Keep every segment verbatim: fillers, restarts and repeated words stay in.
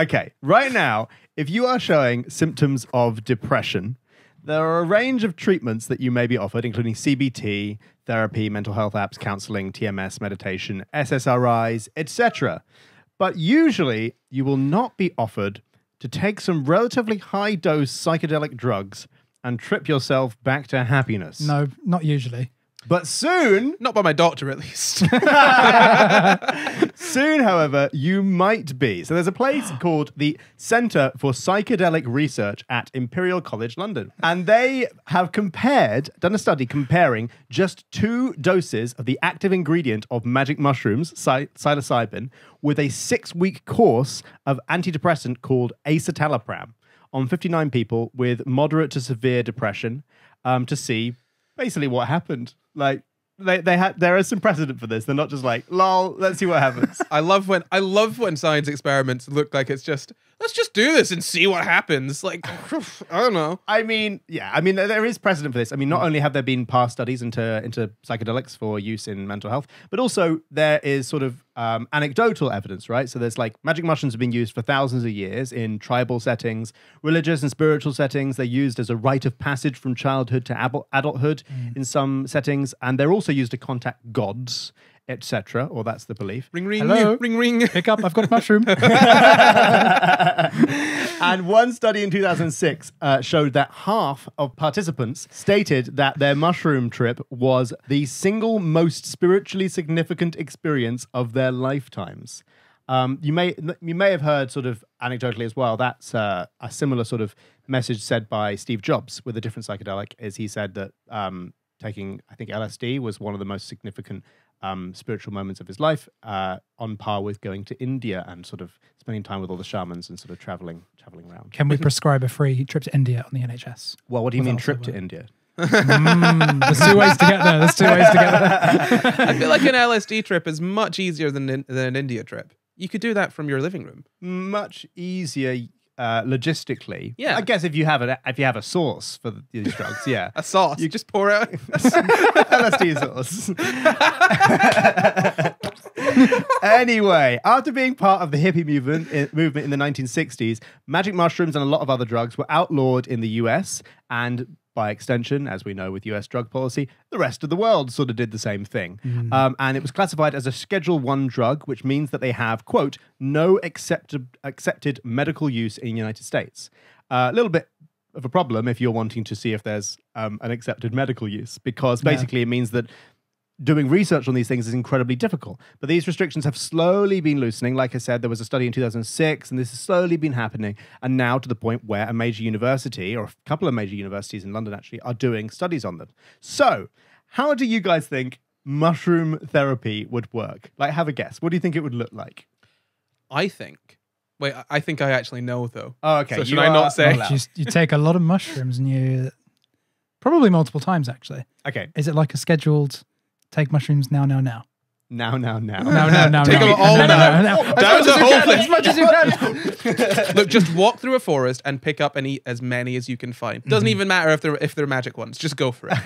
Okay, right now, if you are showing symptoms of depression, there are a range of treatments that you may be offered, including C B T, therapy, mental health apps, counseling, T M S, meditation, S S R Is, et cetera. But usually, you will not be offered to take some relatively high-dose psychedelic drugs and trip yourself back to happiness. No, not usually. But soon... Not by my doctor, at least. Soon, however, you might be. So there's a place called the Center for Psychedelic Research at Imperial College London. And they have compared, done a study comparing just two doses of the active ingredient of magic mushrooms, psil psilocybin, with a six-week course of antidepressant called escitalopram on fifty-nine people with moderate to severe depression um, to see... basically what happened. Like they they had there is some precedent for this. They're not just like, lol, let's see what happens. I love when I love when science experiments look like it's just, let's just do this and see what happens. Like, I don't know. I mean, yeah, I mean there is precedent for this. I mean, not only have there been past studies into into psychedelics for use in mental health, but also there is sort of um, anecdotal evidence, right? So there's like magic mushrooms have been used for thousands of years in tribal settings, religious and spiritual settings. They're used as a rite of passage from childhood to adulthood mm. in some settings, and they're also used to contact gods, et cetera, or that's the belief. Ring, ring, Hello. ring, ring. Pick up, I've got a mushroom. And one study in two thousand six uh, showed that half of participants stated that their mushroom trip was the single most spiritually significant experience of their lifetimes. Um, you may you may have heard sort of anecdotally as well, that's uh, a similar sort of message said by Steve Jobs with a different psychedelic, as he said that um, taking, I think, L S D was one of the most significant Um, spiritual moments of his life, uh, on par with going to India and sort of spending time with all the shamans and sort of traveling, traveling around. Can we prescribe a free trip to India on the N H S? Well, what do you mean trip to India? mm, there's two ways to get there. There's two ways to get there. I feel like an L S D trip is much easier than than an India trip. You could do that from your living room. Much easier. Uh, logistically, yeah. I guess if you have a if you have a source for these drugs, yeah, a sauce, you just pour out L S D sauce. Anyway, after being part of the hippie movement in, movement in the nineteen sixties, magic mushrooms and a lot of other drugs were outlawed in the U S, and by extension, as we know with U S drug policy, the rest of the world sort of did the same thing. Mm. Um, and it was classified as a Schedule one drug, which means that they have, quote, no accepted, accepted medical use in the United States. Uh, a little bit of a problem if you're wanting to see if there's um, an accepted medical use, because basically yeah. it means that doing research on these things is incredibly difficult. But these restrictions have slowly been loosening. Like I said, there was a study in two thousand six, and this has slowly been happening. And now to the point where a major university, or a couple of major universities in London actually, are doing studies on them. So how do you guys think mushroom therapy would work? Like, have a guess. What do you think it would look like? I think... Wait, I think I actually know, though. Oh, okay. So should I not say? You, you take a lot of mushrooms and you... Probably multiple times, actually. Okay. Is it like a scheduled... Take mushrooms now, now, now. Now, now, now. Now, now, now. Take them all now. Down the whole thing. As much as you can. Look, just walk through a forest and pick up and eat as many as you can find. Doesn't even matter if they're if they're magic ones. Just go for it.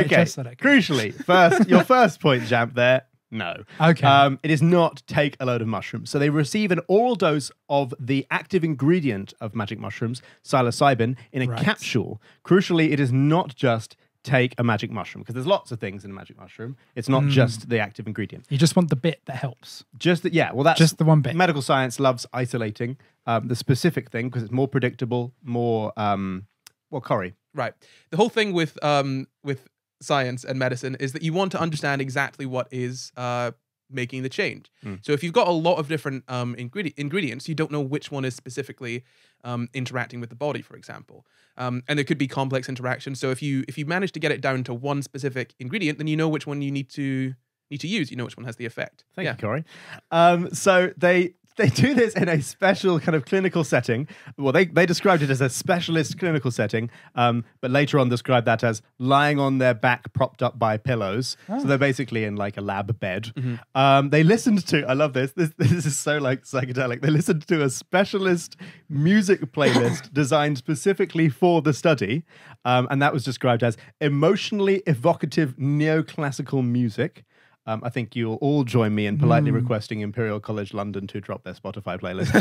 Okay. Crucially, first your first point, Jamp, there. No. Okay. Um, it is not take a load of mushrooms. So they receive an oral dose of the active ingredient of magic mushrooms, psilocybin, in a right. capsule. Crucially, it is not just take a magic mushroom, because there's lots of things in a magic mushroom. It's not mm. just the active ingredient. You just want the bit that helps. Just that, yeah. Well, that's just the one bit. Medical science loves isolating um, the specific thing because it's more predictable, more um, well, Corey. Right. The whole thing with um, with science and medicine is that you want to understand exactly what is uh, making the change. Mm. So if you've got a lot of different um, ingredient ingredients, you don't know which one is specifically um, interacting with the body, for example. Um, and there could be complex interactions. So if you if you manage to get it down to one specific ingredient, then you know which one you need to need to use. You know which one has the effect. Thank yeah. you, Corey. Um, so they they do this in a special kind of clinical setting. Well, they they described it as a specialist clinical setting, um, but later on described that as lying on their back, propped up by pillows. Oh. So they're basically in like a lab bed. Mm-hmm. um, they listened to. I love this. This this is so like psychedelic. They listened to a specialist music playlist designed specifically for the study, um, and that was described as emotionally evocative neoclassical music. Um, I think you'll all join me in politely mm. requesting Imperial College London to drop their Spotify playlist.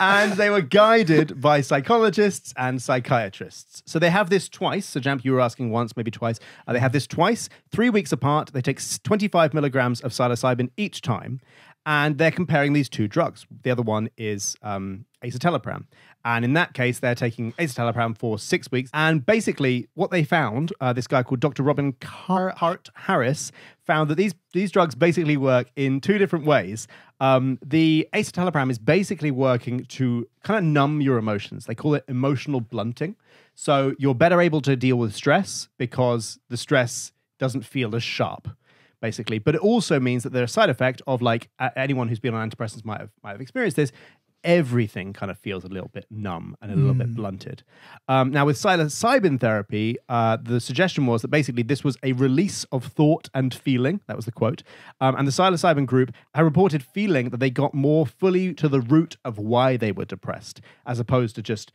And they were guided by psychologists and psychiatrists. So they have this twice. So Jamp, you were asking once, maybe twice. Uh, they have this twice, three weeks apart. They take twenty-five milligrams of psilocybin each time. And they're comparing these two drugs. The other one is um, escitalopram. And in that case, they're taking escitalopram for six weeks. And basically what they found, uh, this guy called Doctor Robin Carhart Harris, found that these, these drugs basically work in two different ways. Um, the escitalopram is basically working to kind of numb your emotions. They call it emotional blunting. So you're better able to deal with stress because the stress doesn't feel as sharp, basically. But it also means that there's a side effect of, like, anyone who's been on antidepressants might have, might have experienced this, everything kind of feels a little bit numb and a little mm. bit blunted. Um, now, with psilocybin therapy, uh, the suggestion was that basically this was a release of thought and feeling. That was the quote. Um, and the psilocybin group had reported feeling that they got more fully to the root of why they were depressed, as opposed to just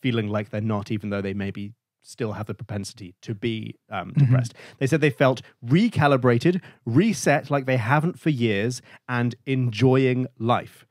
feeling like they're not, even though they may be still have the propensity to be um, depressed. Mm-hmm. They said they felt recalibrated, reset like they haven't for years, and enjoying life.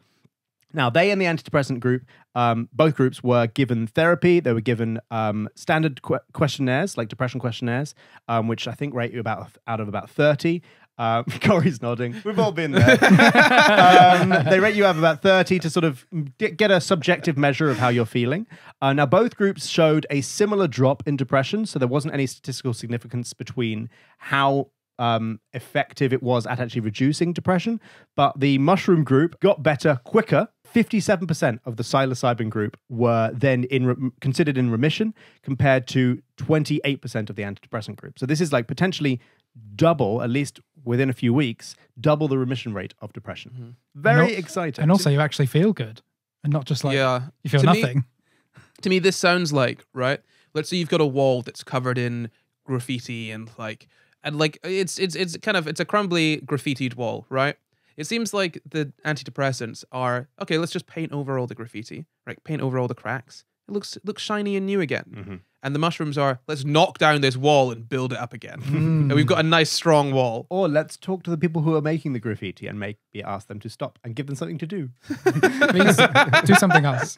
Now, they and the antidepressant group, um, both groups were given therapy. They were given um, standard qu questionnaires, like depression questionnaires, um, which I think rate you about out of about thirty. Uh, Corey's nodding. We've all been there. um, they rate you out of about thirty to sort of get a subjective measure of how you're feeling. Uh, now, both groups showed a similar drop in depression, so there wasn't any statistical significance between how um, effective it was at actually reducing depression. But the mushroom group got better quicker. fifty-seven percent of the psilocybin group were then in re considered in remission, compared to twenty-eight percent of the antidepressant group. So this is like potentially double, at least within a few weeks, double the remission rate of depression. Mm-hmm. Very and exciting. And also you actually feel good and not just like yeah. you feel to nothing. Me, to me, this sounds like, right? Let's say you've got a wall that's covered in graffiti and like, and like it's, it's, it's kind of, it's a crumbly graffitied wall, right? It seems like the antidepressants are, okay, let's just paint over all the graffiti, right? Paint over all the cracks. It looks, it looks shiny and new again. Mm-hmm. And the mushrooms are, let's knock down this wall and build it up again. Mm. And we've got a nice strong wall. Or let's talk to the people who are making the graffiti and maybe ask them to stop and give them something to do. Please do something else.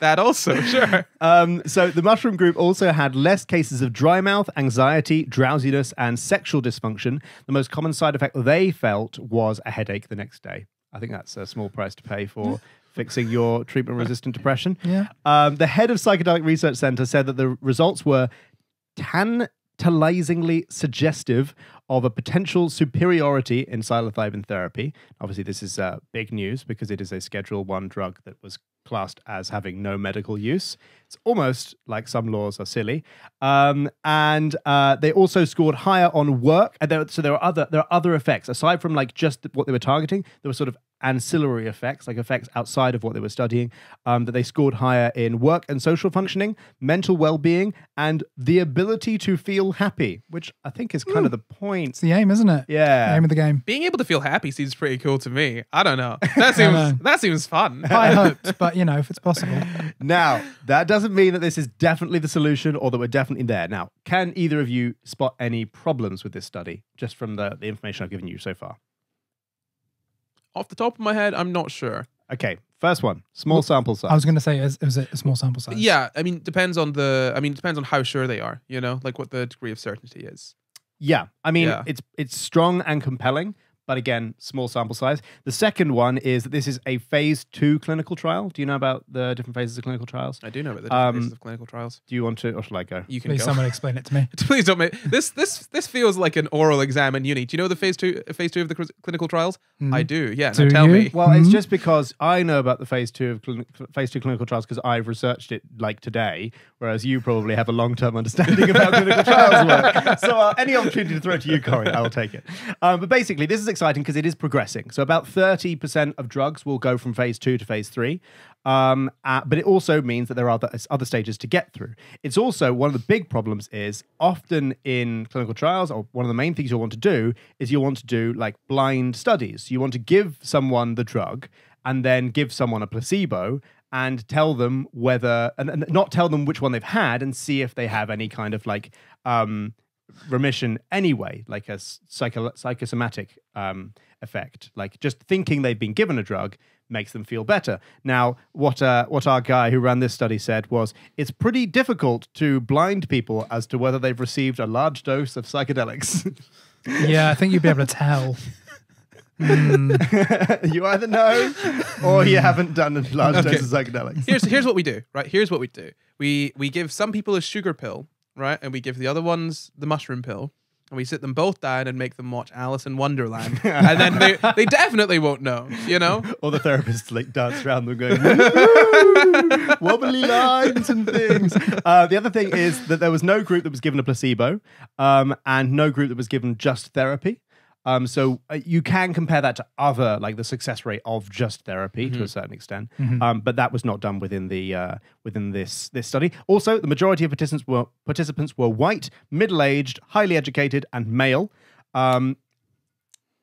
That also, sure. Um, so the mushroom group also had less cases of dry mouth, anxiety, drowsiness, and sexual dysfunction. The most common side effect they felt was a headache the next day. I think that's a small price to pay for fixing your treatment-resistant depression. Yeah. Um, the head of Psychedelic Research Center said that the results were tantalizingly suggestive of a potential superiority in psilocybin therapy. Obviously, this is uh, big news because it is a Schedule One drug that was classed as having no medical use. It's almost like some laws are silly. Um, and uh, they also scored higher on work. And there, so there are other there are other effects aside from like just the, what they were targeting. There were sort of ancillary effects, like effects outside of what they were studying, um, that they scored higher in work and social functioning, mental well-being, and the ability to feel happy, which I think is kind mm. of the point. It's the aim, isn't it? Yeah. The aim of the game. Being able to feel happy seems pretty cool to me. I don't know. That seems, know. That seems fun. High hopes, but you know, if it's possible. Now, that doesn't mean that this is definitely the solution or that we're definitely there. Now, can either of you spot any problems with this study, just from the, the information I've given you so far? Off the top of my head, I'm not sure. Okay, first one, small well, sample size. I was going to say, is, is it a small sample size? Yeah, I mean, depends on the. I mean, depends on how sure they are. You know, like what the degree of certainty is. Yeah, I mean, yeah. it's it's strong and compelling, but again, small sample size. The second one is that this is a phase two clinical trial. Do you know about the different phases of clinical trials? I do know about the different um, phases of clinical trials. Do you want to, or shall I go? You can. Please, go. Someone explain it to me. Please don't make this this this feels like an oral exam in uni. Do you know the phase two phase two of the clinical trials? Mm. I do. Yeah. Do now tell you? me. Well, mm. it's just because I know about the phase two of clin phase two clinical trials because I've researched it like today, whereas you probably have a long term understanding of how clinical trials work. So uh, any opportunity to throw it to you, Corey, I will take it. Um, but basically, this is exciting because it is progressing. So about thirty percent of drugs will go from phase two to phase three. Um, uh, but it also means that there are other, other stages to get through. It's also one of the big problems is often in clinical trials, or one of the main things you'll want to do is you'll want to do like blind studies. You want to give someone the drug and then give someone a placebo and tell them whether, and, and not tell them which one they've had and see if they have any kind of like, um, remission anyway, like a psycho psychosomatic um, effect. Like just thinking they've been given a drug makes them feel better. Now, what uh, what our guy who ran this study said was, it's pretty difficult to blind people as to whether they've received a large dose of psychedelics. Yeah, I think you'd be able to tell. Mm. You either know or you haven't done a large okay. dose of psychedelics. Here's here's what we do, right? Here's what we do. We we give some people a sugar pill, right? And we give the other ones the mushroom pill. And we sit them both down and make them watch Alice in Wonderland. And then they, they definitely won't know, you know? Or the therapists like dance around them going, woo, wobbly lines and things. Uh, the other thing is that there was no group that was given a placebo um, and no group that was given just therapy. Um, so uh, you can compare that to other, like the success rate of just therapy mm-hmm. to a certain extent, mm-hmm. um, but that was not done within the uh, within this this study. Also, the majority of participants were participants were white, middle aged, highly educated, and male. Um,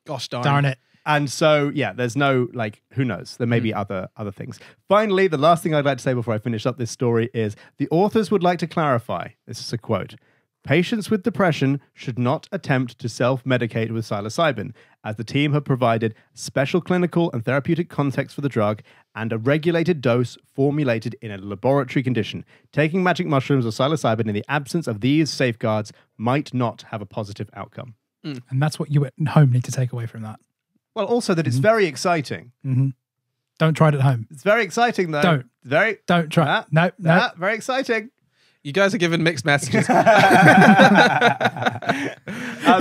Gosh darn, darn it! And so yeah, there's no like who knows? There may mm-hmm. be other other things. Finally, the last thing I'd like to say before I finish up this story is the authors would like to clarify. This is a quote. Patients with depression should not attempt to self-medicate with psilocybin, as the team have provided special clinical and therapeutic context for the drug and a regulated dose formulated in a laboratory condition. Taking magic mushrooms or psilocybin in the absence of these safeguards might not have a positive outcome. Mm. And that's what you at home need to take away from that. Well, also that mm-hmm. it's very exciting. Mm-hmm. Don't try it at home. It's very exciting, though. Don't. Very, Don't try that. No, no. That, very exciting. You guys are giving mixed messages. um,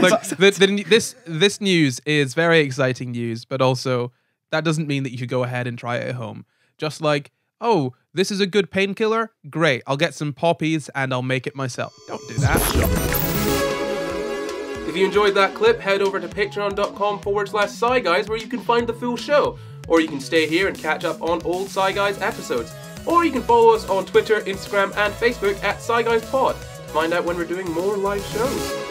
Look, the, the, this, this news is very exciting news, but also that doesn't mean that you should go ahead and try it at home. Just like, oh, this is a good painkiller? Great, I'll get some poppies and I'll make it myself. Don't do that. If you enjoyed that clip, head over to patreon.com forward slash SciGuys where you can find the full show. Or you can stay here and catch up on old SciGuys episodes. Or you can follow us on Twitter, Instagram, and Facebook at SciGuysPod to find out when we're doing more live shows.